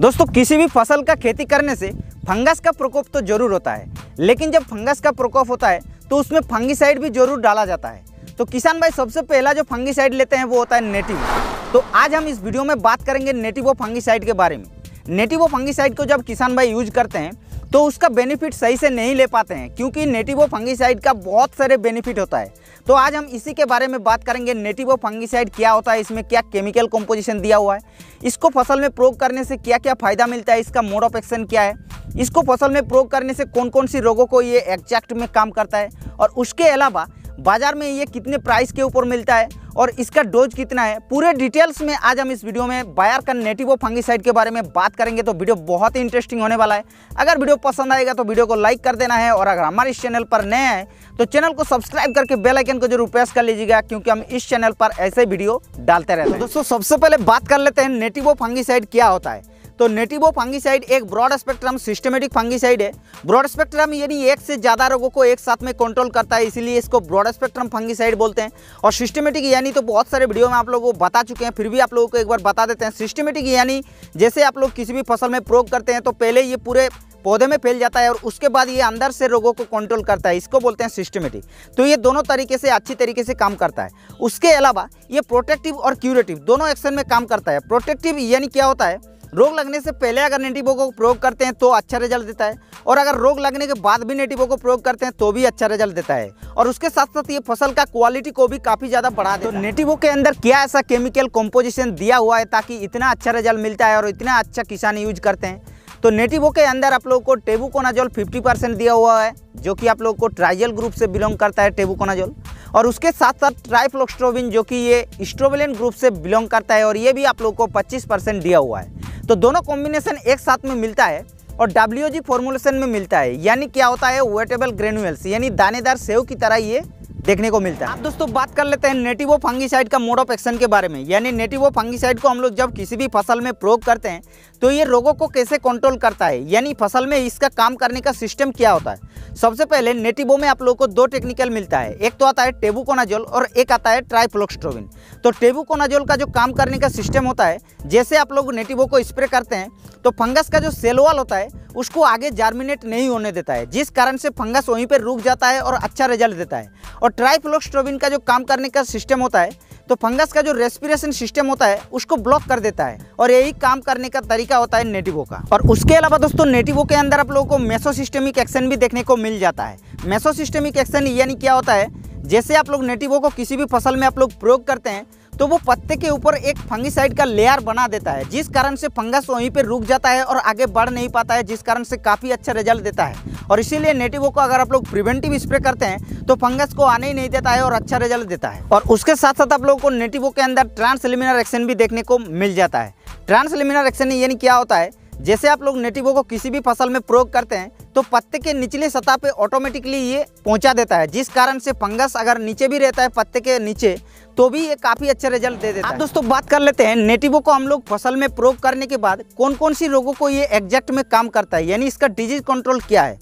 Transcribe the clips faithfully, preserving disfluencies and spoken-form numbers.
दोस्तों किसी भी फसल का खेती करने से फंगस का प्रकोप तो जरूर होता है, लेकिन जब फंगस का प्रकोप होता है तो उसमें फंगीसाइड भी जरूर डाला जाता है। तो किसान भाई सबसे पहला जो फंगीसाइड लेते हैं वो होता है नेटिवो। तो आज हम इस वीडियो में बात करेंगे नेटिवो फंगीसाइड के बारे में। नेटिवो फंगीसाइड को जब किसान भाई यूज करते हैं तो उसका बेनिफिट सही से नहीं ले पाते हैं, क्योंकि नेटिवो फंगीसाइड का बहुत सारे बेनिफिट होता है। तो आज हम इसी के बारे में बात करेंगे। नेटिवो फंगीसाइड क्या होता है, इसमें क्या केमिकल कंपोजिशन दिया हुआ है, इसको फसल में प्रयोग करने से क्या क्या फ़ायदा मिलता है, इसका मोड ऑफ एक्शन क्या है, इसको फसल में प्रयोग करने से कौन कौन सी रोगों को ये एग्जैक्ट में काम करता है, और उसके अलावा बाज़ार में ये कितने प्राइस के ऊपर मिलता है और इसका डोज कितना है, पूरे डिटेल्स में आज हम इस वीडियो में बायर का नेटिवो फंगीसाइड के बारे में बात करेंगे। तो वीडियो बहुत ही इंटरेस्टिंग होने वाला है। अगर वीडियो पसंद आएगा तो वीडियो को लाइक कर देना है, और अगर हमारे इस चैनल पर नए हैं तो चैनल को सब्सक्राइब करके बेल आइकन को जरूर प्रेस कर लीजिएगा, क्योंकि हम इस चैनल पर ऐसे वीडियो डालते रहते हैं। दोस्तों सबसे पहले बात कर लेते हैं नेटिवो फंगीसाइड क्या होता है। तो नेटिवो फंगीसाइड एक ब्रॉड स्पेक्ट्रम सिस्टमेटिक फंगीसाइड है। ब्रॉड स्पेक्ट्रम यानी एक से ज़्यादा रोगों को एक साथ में कंट्रोल करता है, इसीलिए इसको ब्रॉड स्पेक्ट्रम फंगीसाइड बोलते हैं। और सिस्टमेटिक यानी तो बहुत सारे वीडियो में आप लोगों को बता चुके हैं, फिर भी आप लोगों को एक बार बता देते हैं। सिस्टमेटिक यानी जैसे आप लोग किसी भी फसल में प्रयोग करते हैं तो पहले ये पूरे पौधे में फैल जाता है और उसके बाद ये अंदर से रोगों को कंट्रोल करता है, इसको बोलते हैं सिस्टमेटिक। तो ये दोनों तरीके से अच्छी तरीके से काम करता है। उसके अलावा ये प्रोटेक्टिव और क्यूरेटिव दोनों एक्शन में काम करता है। प्रोटेक्टिव यानी क्या होता है, रोग लगने से पहले अगर नेटिवो को प्रयोग करते हैं तो अच्छा रिजल्ट देता है, और अगर रोग लगने के बाद भी नेटिवो को प्रयोग करते हैं तो भी अच्छा रिजल्ट देता है, और उसके साथ साथ ये फसल का क्वालिटी को भी काफ़ी ज़्यादा बढ़ा देता है। तो नेटिवो के अंदर क्या ऐसा केमिकल कंपोजिशन दिया हुआ है ताकि इतना अच्छा रिजल्ट मिलता है और इतना अच्छा किसान यूज करते हैं। तो नेटिवो के अंदर आप लोगों को टेबुकोनाजोल पचास परसेंट दिया हुआ है, जो कि आप लोगों को ट्राइजल ग्रुप से बिलोंग करता है टेबुकोनाजोल, और उसके साथ साथ ट्राइफ्लोक्सट्रोबिन जो कि ये स्ट्रोबिलेन ग्रुप से बिलोंग करता है, और ये भी आप लोगों को पच्चीस परसेंट दिया हुआ है। तो दोनों कॉम्बिनेशन एक साथ में मिलता है और डब्ल्यू जी फॉर्मुलेशन में मिलता है, यानी क्या होता है वेटेबल ग्रेन्यूल्स, यानी दानेदार सेव की तरह ये देखने को मिलता है। आप दोस्तों बात कर लेते हैं नेटिवो फंगीसाइड का मोड ऑफ एक्शन के बारे में। यानी नेटिवो फंगीसाइड को हम लोग जब किसी भी फसल में प्रयोग करते हैं तो ये रोगों को कैसे कंट्रोल करता है, यानी फसल में इसका काम करने का सिस्टम क्या होता है। सबसे पहले नेटिवो में आप लोगों को दो टेक्निकल मिलता है, एक तो आता है टेबुकोनाजोल और एक आता है ट्राइफ्लोक्सट्रोबिन। तो टेबुकोनाजोल का जो काम करने का सिस्टम होता है, जैसे आप लोग नेटिवो को स्प्रे करते हैं तो फंगस का जो सेल वॉल होता है उसको आगे जर्मिनेट नहीं होने देता है, जिस कारण से फंगस वहीं पर रुक जाता है और अच्छा रिजल्ट देता है। और ट्राइफ्लोक्सट्रोबिन का जो काम करने का सिस्टम होता है तो फंगस का जो रेस्पिरेशन सिस्टम होता है उसको ब्लॉक कर देता है, और यही काम करने का तरीका होता है नेटिवो का। और उसके अलावा दोस्तों नेटिवो के अंदर आप लोगों को मेसोसिस्टेमिक एक्शन भी देखने को मिल जाता है। मेसोसिस्टेमिक एक्शन यानी क्या होता है, जैसे आप लोग नेटिवो को किसी भी फसल में आप लोग प्रयोग करते हैं तो वो पत्ते के ऊपर एक फंगीसाइड का लेयर बना देता है, जिस कारण से फंगस वहीं पर रुक जाता है और आगे बढ़ नहीं पाता है, जिस कारण से काफ़ी अच्छा रिजल्ट देता है। और इसीलिए नेटिवो को अगर आप लोग प्रिवेंटिव स्प्रे करते हैं तो फंगस को आने ही नहीं देता है और अच्छा रिजल्ट देता है। और उसके साथ साथ आप लोगों को नेटिवो के अंदर ट्रांसलिमिनर एक्शन भी देखने को मिल जाता है। ट्रांसलिमिनर एक्शन यानी क्या होता है, जैसे आप लोग नेटिवो को किसी भी फसल में प्रयोग करते हैं तो पत्ते के निचले सतह पे ऑटोमेटिकली ये पहुंचा देता है, जिस कारण से फंगस अगर नीचे भी रहता है पत्ते के नीचे तो भी ये काफ़ी अच्छा रिजल्ट दे देता है। दोस्तों बात कर लेते हैं नेटिवो को हम लोग फसल में प्रयोग करने के बाद कौन कौन सी रोगों को ये एग्जैक्ट में काम करता है, यानी इसका डिजीज कंट्रोल क्या है।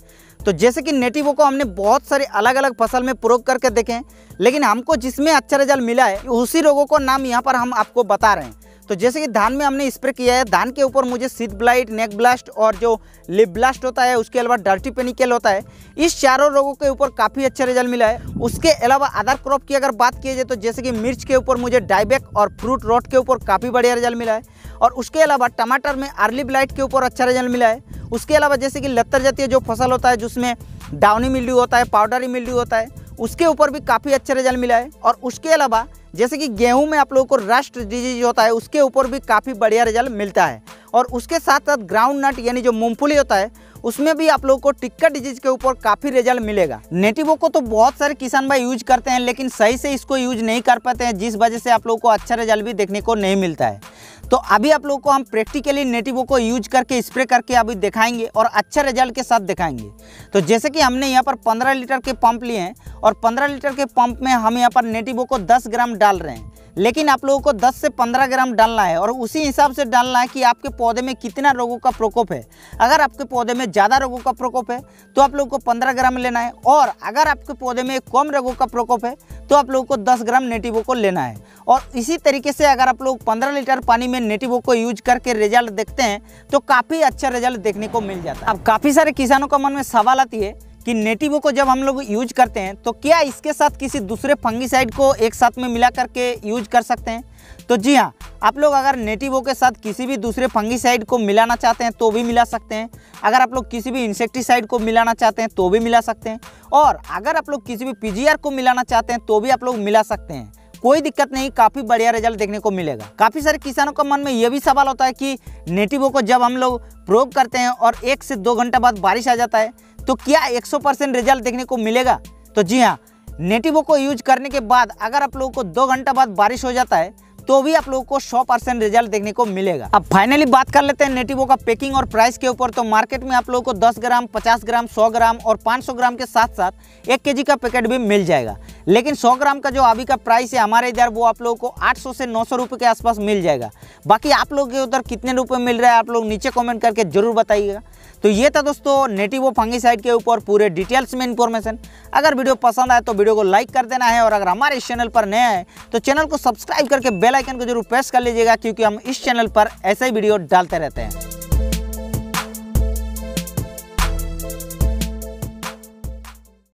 तो जैसे कि नेटिवो को हमने बहुत सारे अलग अलग फसल में प्रयोग करके देखे हैं, लेकिन हमको जिसमें अच्छा रिजल्ट मिला है उसी रोगों को नाम यहाँ पर हम आपको बता रहे हैं। तो जैसे कि धान में हमने स्प्रे किया है, धान के ऊपर मुझे सीड ब्लाइट, नेक ब्लास्ट और जो लिप ब्लास्ट होता है, उसके अलावा डर्टी पेनिकल होता है, इस चारों रोगों के ऊपर काफ़ी अच्छा रिजल्ट मिला है। उसके अलावा अदर क्रॉप की अगर बात की जाए तो जैसे कि मिर्च के ऊपर मुझे डायबैक और फ्रूट रॉट के ऊपर काफ़ी बढ़िया रिजल्ट मिला है, और उसके अलावा टमाटर में अर्ली ब्लाइट के ऊपर अच्छा रिजल्ट मिला है। उसके अलावा जैसे कि लत्तर जातीय जो फसल होता है जिसमें डाउनी मिल्ड्यू होता है, पाउडरी मिल्ड्यू होता है, उसके ऊपर भी काफ़ी अच्छा रिजल्ट मिला है। और उसके अलावा जैसे कि गेहूं में आप लोगों को रस्ट डिजीज होता है, उसके ऊपर भी काफ़ी बढ़िया रिजल्ट मिलता है। और उसके साथ साथ ग्राउंड नट यानी जो मूंगफली होता है उसमें भी आप लोगों को टिक्कर डिजीज के ऊपर काफ़ी रिजल्ट मिलेगा। नेटिवो को तो बहुत सारे किसान भाई यूज करते हैं, लेकिन सही से इसको यूज नहीं कर पाते हैं, जिस वजह से आप लोगों को अच्छा रिजल्ट भी देखने को नहीं मिलता है। तो अभी आप लोगों को हम प्रैक्टिकली नेटिवो को यूज करके स्प्रे करके अभी दिखाएंगे और अच्छा रिजल्ट के साथ दिखाएंगे। तो जैसे कि हमने यहाँ पर पंद्रह लीटर के पंप लिए हैं, और पंद्रह लीटर के पंप में हम यहाँ पर नेटिवो को दस ग्राम डाल रहे हैं। लेकिन आप लोगों को दस से पंद्रह ग्राम डालना है और उसी हिसाब से डालना है कि आपके पौधे में कितना रोगों का प्रकोप है। अगर आपके पौधे में ज़्यादा रोगों का प्रकोप है तो आप लोगों को पंद्रह ग्राम लेना है, और अगर आपके पौधे में कम रोगों का प्रकोप है तो आप लोगों को दस ग्राम नेटिवो को लेना है। और इसी तरीके से अगर आप लोग पंद्रह लीटर पानी में नेटिवो को यूज करके रिजल्ट देखते हैं तो काफ़ी अच्छा रिजल्ट देखने को मिल जाता है। अब काफ़ी सारे किसानों का मन में सवाल आती है कि नेटिवो को जब हम लोग यूज करते हैं तो क्या इसके साथ किसी दूसरे फंगिसाइड को एक साथ में मिला करके यूज कर सकते हैं? तो जी हाँ, आप लोग अगर नेटिवो के साथ किसी भी दूसरे फंगिसाइड को मिलाना चाहते हैं तो भी मिला सकते हैं। अगर आप लोग किसी भी इंसेक्टिसाइड को मिलाना चाहते हैं तो भी मिला सकते हैं, और अगर आप लोग किसी भी पीजीआर को मिलाना चाहते हैं तो भी आप लोग मिला सकते हैं। कोई दिक्कत नहीं, काफ़ी बढ़िया रिजल्ट देखने को मिलेगा। काफ़ी सारे किसानों का मन में यह भी सवाल होता है कि नेटिवो को जब हम लोग प्रयोग करते हैं और एक से दो घंटा बाद बारिश आ जाता है तो क्या सौ परसेंट रिजल्ट देखने को मिलेगा? तो जी हाँ, नेटिवो को यूज करने के बाद अगर आप लोगों को दो घंटा बाद बारिश हो जाता है तो भी आप लोगों को सौ परसेंट रिजल्ट देखने को मिलेगा। अब फाइनली बात कर लेते हैं नेटिवो का पैकिंग और प्राइस के ऊपर। तो मार्केट में आप लोगों को दस ग्राम, पचास ग्राम, सौ ग्राम और पाँच सौ ग्राम के साथ साथ एक केजी का पैकेट भी मिल जाएगा। लेकिन सौ ग्राम का जो अभी का प्राइस है हमारे इधर, वो आप लोगों को आठ सौ से नौ सौ रुपये के आसपास मिल जाएगा। बाकी आप लोग के उधर कितने रुपये मिल रहा है आप लोग नीचे कमेंट करके जरूर बताइएगा। तो ये था दोस्तों नेटिवो फंगिसाइड के ऊपर पूरे डिटेल्स में इन्फॉर्मेशन। अगर वीडियो पसंद आए तो वीडियो को लाइक कर देना है, और अगर हमारे इस चैनल पर नया है तो चैनल को सब्सक्राइब करके बेल आइकन को जरूर प्रेस कर लीजिएगा, क्योंकि हम इस चैनल पर ऐसे ही वीडियो डालते रहते हैं।